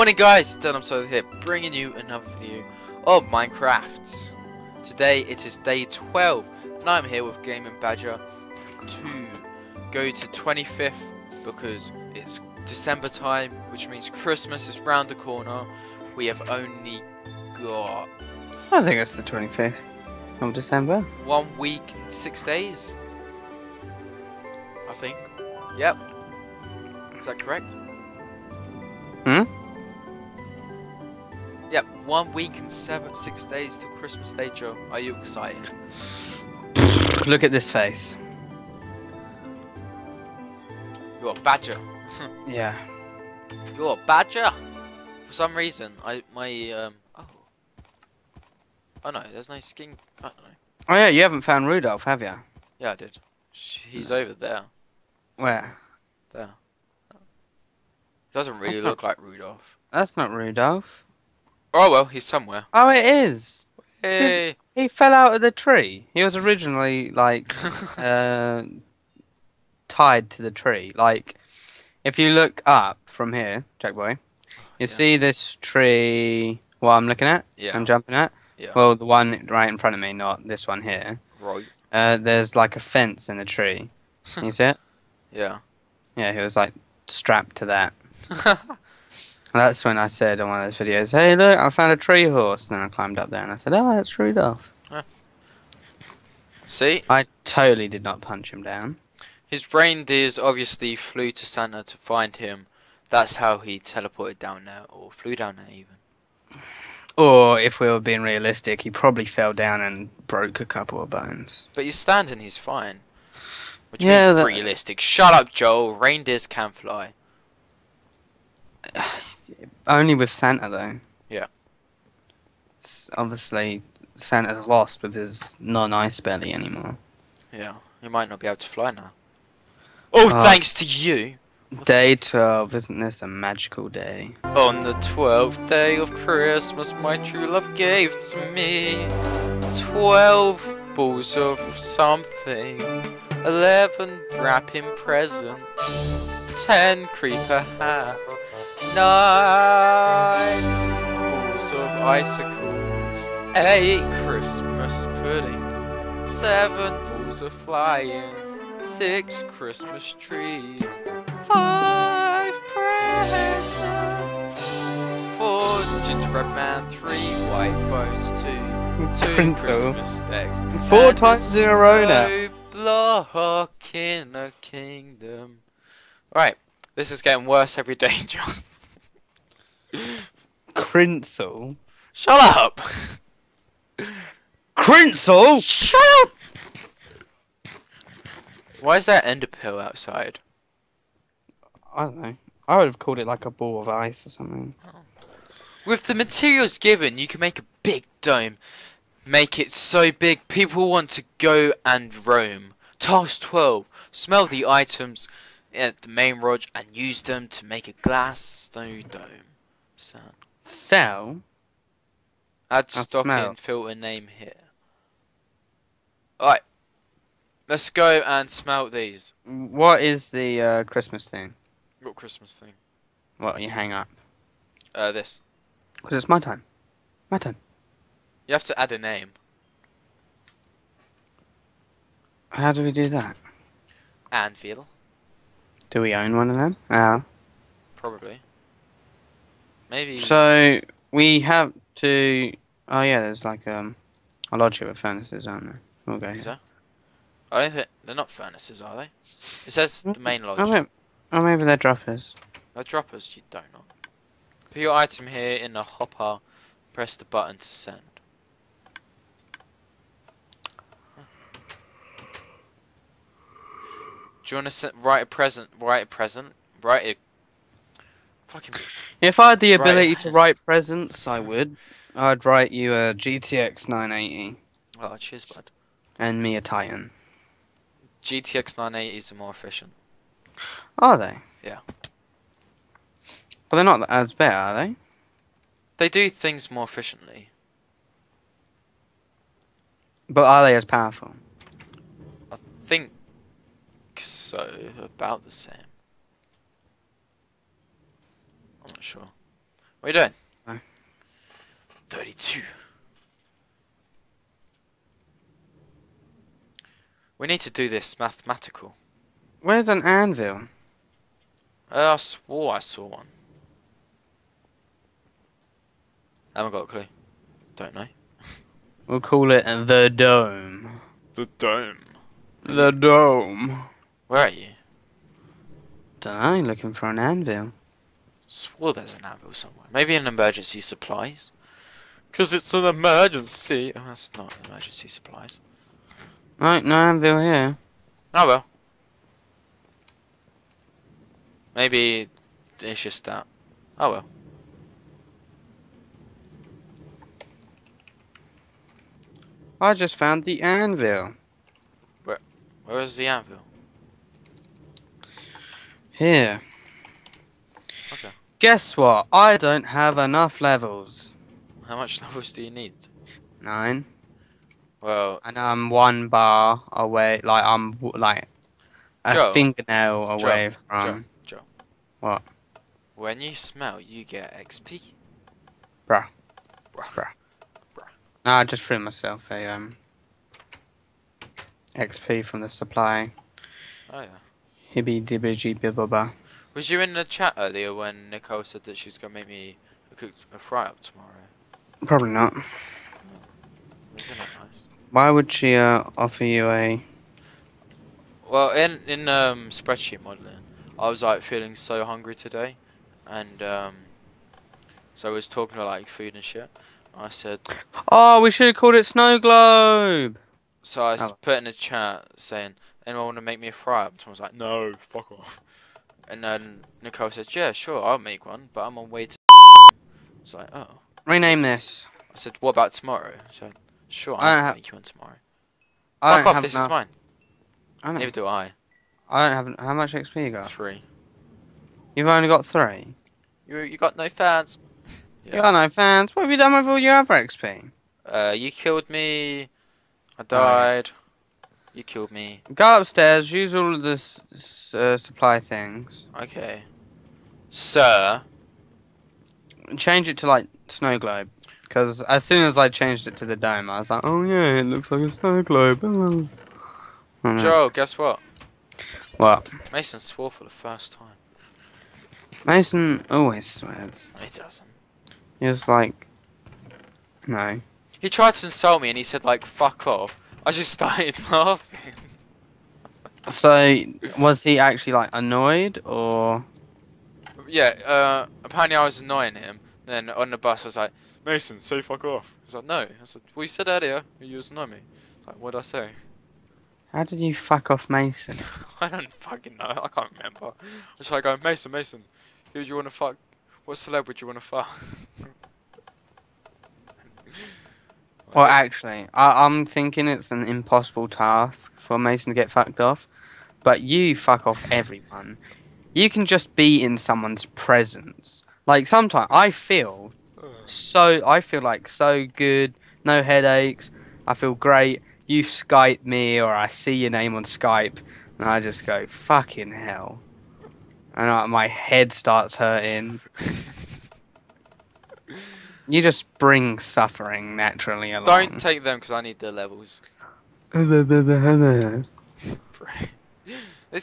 Morning guys, DaytimeSolo here, bringing you another video of Minecraft. Today it is day 12 and I'm here with Game & Badger to go to 25th because it's December time, which means Christmas is round the corner. We have only got... I think it's the 25th of December. 1 week and 6 days, I think. Yep. Is that correct? Hmm? Yep, 1 week and 6 days till Christmas Day, Joel. Are you excited? Look at this face. You're a badger. Yeah. You're a badger. For some reason, oh no, there's no skin. I don't know. Oh yeah, you haven't found Rudolph, have you? Yeah, I did. He's over there. Where? There. Doesn't really look like Rudolph. That's not Rudolph. Oh well, he's somewhere. Oh, it is. Hey. He fell out of the tree. He was originally like tied to the tree. Like, if you look up from here, Jackboy, you see this tree. What I'm looking at? Yeah. I'm jumping at. Yeah. Well, the one right in front of me, not this one here. Right. There's like a fence in the tree. You see it? Yeah. Yeah, he was like strapped to that. That's when I said on one of those videos, hey look, I found a tree horse, and then I climbed up there and I said, oh, that's Rudolph. See? I totally did not punch him down. His reindeers obviously flew to Santa to find him. That's how he teleported down there, or flew down there even. Or, if we were being realistic, he probably fell down and broke a couple of bones. But he's standing, he's fine. Which means that... realistic. Shut up, Joel, reindeers can fly. Only with Santa though. Yeah. Obviously, Santa's lost with his non-ice belly anymore. Yeah, he might not be able to fly now. Oh, thanks to you. Day 12, isn't this a magical day? On the 12th day of Christmas, my true love gave to me 12 balls of something, 11 wrapping presents, 10 creeper hats, 9 balls of icicles, 8 Christmas puddings, 7 balls of flying, 6 Christmas trees, 5 presents, 4 gingerbread man, 3 white bones, 2 Christmas sticks, 4 times in a row now. Block in a kingdom. Right, this is getting worse every day, John. Crinzel? Shut up! Crinzel? Shut up! Why is there ender pearl outside? I don't know. I would have called it like a ball of ice or something. Oh. With the materials given, you can make a big dome. Make it so big, people want to go and roam. Task 12. Smell the items at the main lodge and use them to make a glass snow dome. Sell? Add stock and filter name here. Alright. Let's go and smell these. What is the Christmas thing? What Christmas thing? What you hang up? This. Because it's my time. My turn. You have to add a name. How do we do that? Anvil. Do we own one of them? Probably. Maybe. So we have to. Oh yeah, there's like a lodge here with furnaces, aren't there? We'll go here. I don't think they're not furnaces, are they? It says the main lodge. Oh, maybe they're droppers. They're droppers. You don't know. Put your item here in the hopper. Press the button to send. Do you want to write a present? Write a present? Write a... Fucking... If I had the ability to write presents, I would. I'd write you a GTX 980. Oh, cheers, bud. And me a Titan. GTX 980s are more efficient. Are they? Yeah. But they're not as better, are they? They do things more efficiently. But are they as powerful? I think... so about the same. I'm not sure. What are you doing? No. 32. We need to do this mathematical. Where's an anvil? I swore I saw one. I haven't got a clue. Don't know. We'll call it the dome. The dome. The dome. Where are you? Dunno, looking for an anvil. Swore there's an anvil somewhere. Maybe an emergency supplies. Cause it's an emergency. Oh, that's not emergency supplies. Right, no anvil here. Oh well. Maybe it's just that. Oh well. I just found the anvil. Where is the anvil? Here. Okay. Guess what? I don't have enough levels. How much levels do you need? 9. Well. And I'm one bar away. Like I'm like a Joel, fingernail away Joel, from. Joel. What? When you smell, you get XP. Bruh. Bruh. Bruh. No, I just threw myself a XP from the supply. Oh yeah. Hibby dibby bibba. Was you in the chat earlier when Nicole said that she's gonna make me cook a fry up tomorrow? Probably not. No. Isn't that nice? Why would she offer you a? Well, in spreadsheet modelling, I was like feeling so hungry today, and so I was talking about like food and shit. I said, oh, we should have called it Snow Globe. So I put in a chat saying, anyone want to make me a fry up? Someone was like, no, fuck off. And then Nicole said, yeah, sure, I'll make one, but I'm on way to. It's like, oh. Rename this. I said, what about tomorrow? She said, sure, I'll make you one tomorrow. Fuck off, this is mine. Neither do I. I don't have. How much XP you got? 3. You've only got 3. You got no fans. Yeah. You got no fans. What have you done with all your other XP? You killed me. I died. You killed me. Go upstairs. Use all of the supply things. Okay. Sir. Change it to like snow globe. Because as soon as I changed it to the dome, I was like, oh yeah, it looks like a snow globe. Oh. Joel, guess what? What? Mason swore for the first time. Mason always swears. No, he doesn't. He was like, no. He tried to insult me and he said like, fuck off. I just started laughing. So, was he actually like annoyed or? Yeah, apparently I was annoying him. Then on the bus I was like, Mason, say fuck off. He's like, no. I said, well, you said earlier you was annoying me. It's like, what did I say? How did you fuck off Mason? I don't fucking know. I can't remember. I was like, Mason, Mason, who do you want to fuck? What celeb would you want to fuck? Well, actually, I'm thinking it's an impossible task for Mason to get fucked off. But you fuck off everyone. You can just be in someone's presence. Like, sometimes I feel so... I feel, like, so good. No headaches. I feel great. You Skype me or I see your name on Skype. And I just go, fucking hell. And my head starts hurting. You just bring suffering naturally along. Don't take them because I need their levels. It's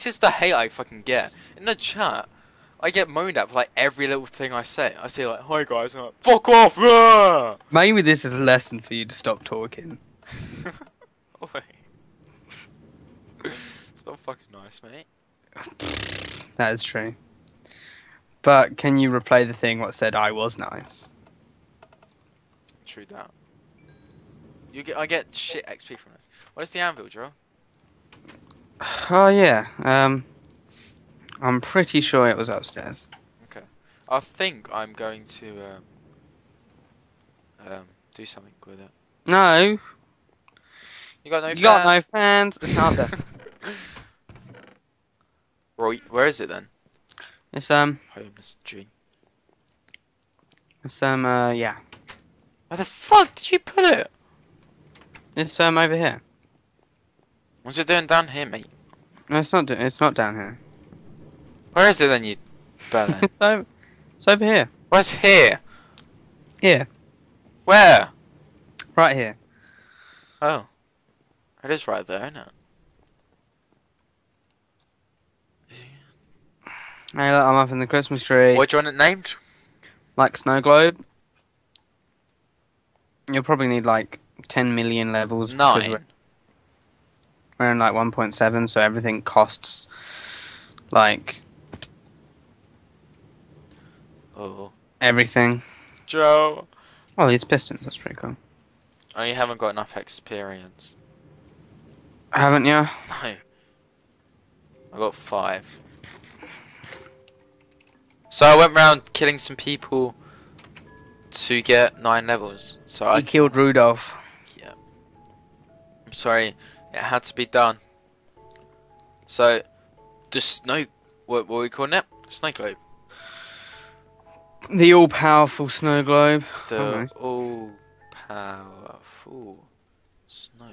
just the hate I fucking get. In the chat, I get moaned at for like every little thing I say. I say like, hi guys, and I'm like, fuck off! Rah! Maybe this is a lesson for you to stop talking. Oh, wait. It's not fucking nice, mate. That is true. But can you replay the thing what said I was nice? True that. I get shit XP from this. Where's the anvil, Joel? Oh yeah. I'm pretty sure it was upstairs. Okay. I think I'm going to do something with it. No. You got no fans. You got no fans. It's not there. Right, where is it then? It's homeless G. It's yeah. Where the fuck did you put it? It's over here. What's it doing down here, mate? No, it's not down here. Where is it then, you? It's over here. Where's here? Here. Where? Right here. Oh. It is right there, isn't it? Hey, look, I'm up in the Christmas tree. What do you want it named? Like Snow Globe. You'll probably need like 10 million levels. 9. We're in like 1.7, so everything costs like... Oh. Everything. Joe! Oh, these pistons, that's pretty cool. Oh, you haven't got enough experience. Haven't you? No. I got 5. So I went round killing some people to get 9 levels. So I killed Rudolph. Yeah. I'm sorry, it had to be done. So the snow, what are we calling it? Snow globe. The all-powerful snow globe. The all-powerful snow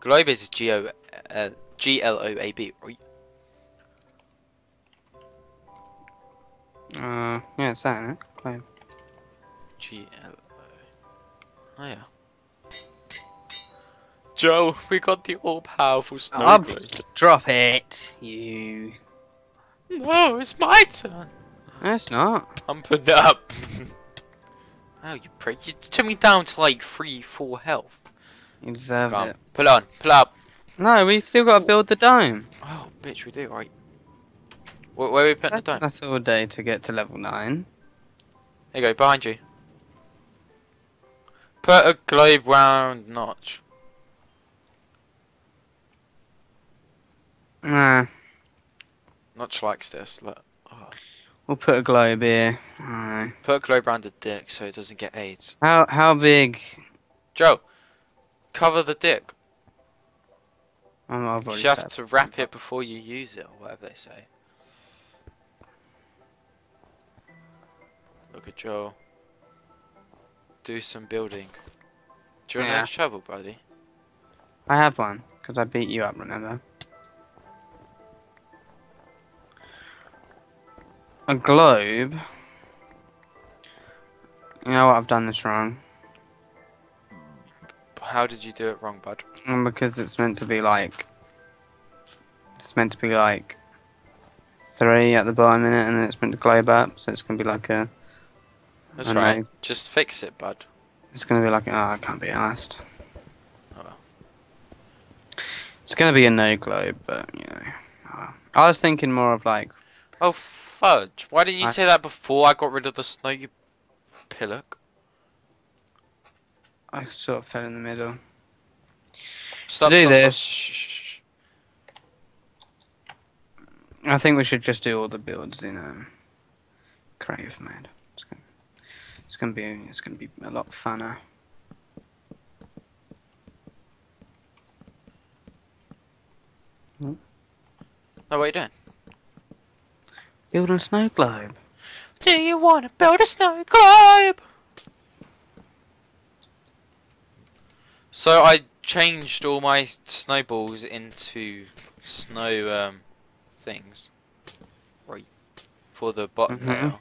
globe. Globe is G-L-O-A-B. Yeah, it's that, isn't it? Globe. G-L-O. Oh, yeah. Joe, we got the all-powerful snow globe. Drop it, you. No, it's my turn. No, it's not. I'm putting it up. Oh, you prick. You took me down to like 3, 4 health. You deserve it. Pull on. Pull up. No, we still got to build the dome. Oh, bitch, we do, right? Where are we putting the dome? That's all day to get to level 9. There you go, behind you. Put a globe round Notch. Nah. Notch likes this. Look. Oh. We'll put a globe here. Right. Put a globe round the dick so it doesn't get AIDS. How big? Joe, cover the dick. You have to wrap it before you use it, or whatever they say. Look at Joel. Do some building. Do you want a shovel, buddy? I have one, because I beat you up, remember? A globe. You know what? I've done this wrong. How did you do it wrong, bud? Because it's meant to be like. It's meant to be like 3 at the bottom in it, and then it's meant to globe up, so it's gonna be like a. That's right. Know, just fix it, bud. It's gonna be like. Oh, I can't be arsed. Oh well. It's gonna be a no globe, but you know. Oh well. I was thinking more of like. Oh. Fudge, why didn't you say that before I got rid of the snow, you pillock? I sort of fell in the middle. Stop. Shh. I think we should just do all the builds in Crave mode. It's gonna be a lot funner. Hmm? Oh, what are you doing? Build a snow globe. Do you want to build a snow globe? So I changed all my snowballs into snow things. Right. For the bottom now.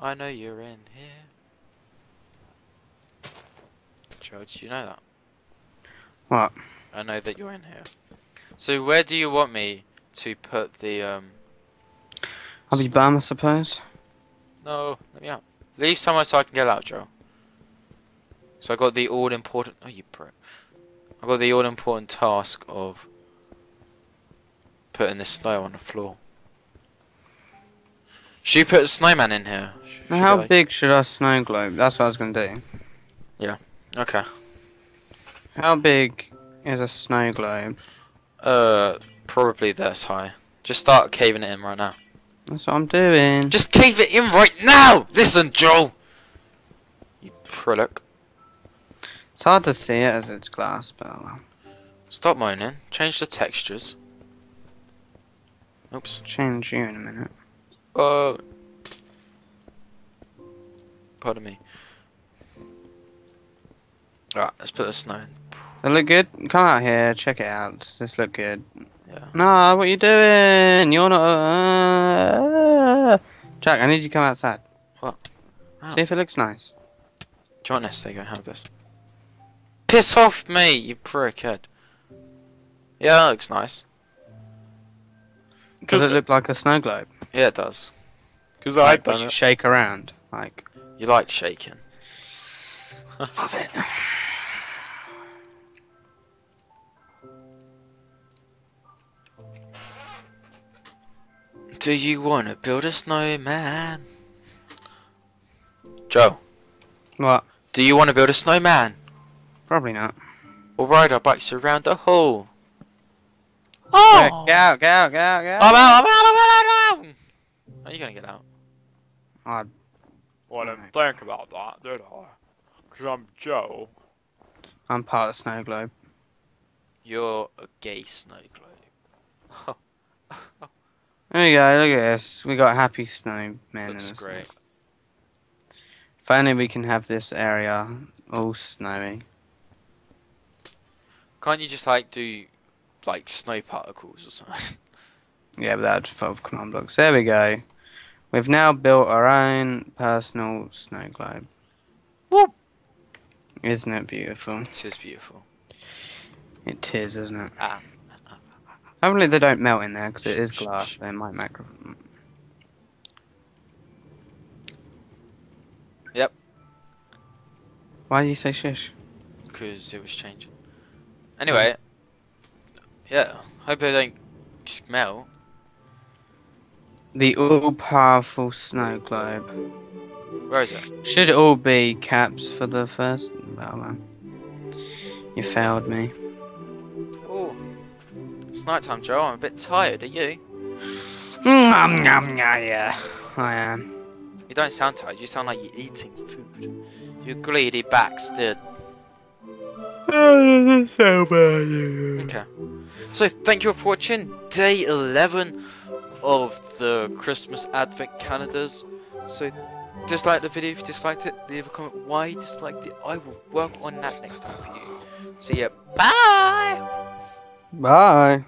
I know you're in here. Joe, did you know that? What? I know that you're in here. So where do you want me to put the I'll be bum, I suppose. No, let me out. Leave somewhere so I can get out, Joe. So I got the all important you prick. I got the all important task of putting the snow on the floor. Should you put a snowman in here? Now how big should our snow globe? That's what I was gonna do. Yeah. Okay. How big is a snow globe? Probably this high. Just start caving it in right now. That's what I'm doing. Just cave it in right now! Listen, Joel! You prillock. It's hard to see it as it's glass, but well. Stop moaning. Change the textures. Oops. Change you in a minute. Oh. Pardon me. Alright, let's put the snow in. Does it look good? Come out here, check it out. Does this look good? Yeah. No, what are you doing? You're not. Jack, I need you to come outside. What? Oh. See if it looks nice. Join us, they don't have this. Piss off me, you prickhead. Yeah, that looks nice. Does it look like a snow globe? Yeah, it does. Because I've done it. Shake around, like. You like shaking. Love it. Do you want to build a snowman? Joe. What? Do you want to build a snowman? Probably not. We'll ride our bikes around the hole. Oh! Go out, go out, go out, go out. I'm out. Are you going to get out? I wouldn't think about that, did I? Because I'm Joe. I'm part of the snow globe. You're a gay snow globe. There you go, look at this. We got happy snowmen. Looks great. Finally we can have this area all snowy. Can't you just like do like snow particles or something? Yeah, but that'd involve command blocks. There we go. We've now built our own personal snow globe. Whoop! Isn't it beautiful? It is beautiful. It is, isn't it? Ah. Hopefully they don't melt in there because it is glass. They might macro. Yep. Why do you say shish? Because it was changing. Anyway. Yeah. Hope they don't just melt. The all-powerful snow globe. Where is it? Should all be caps for the first. Well, man. You failed me. It's night time, Joe. I'm a bit tired. Are you? Yeah, I am. You don't sound tired. You sound like you're eating food. You greedy bastard. Oh, so bad. Okay. So thank you for watching day 11 of the Christmas Advent calendars. So dislike the video if you disliked it. Leave a comment why you disliked it. I will work on that next time for you. So yeah, bye. Bye.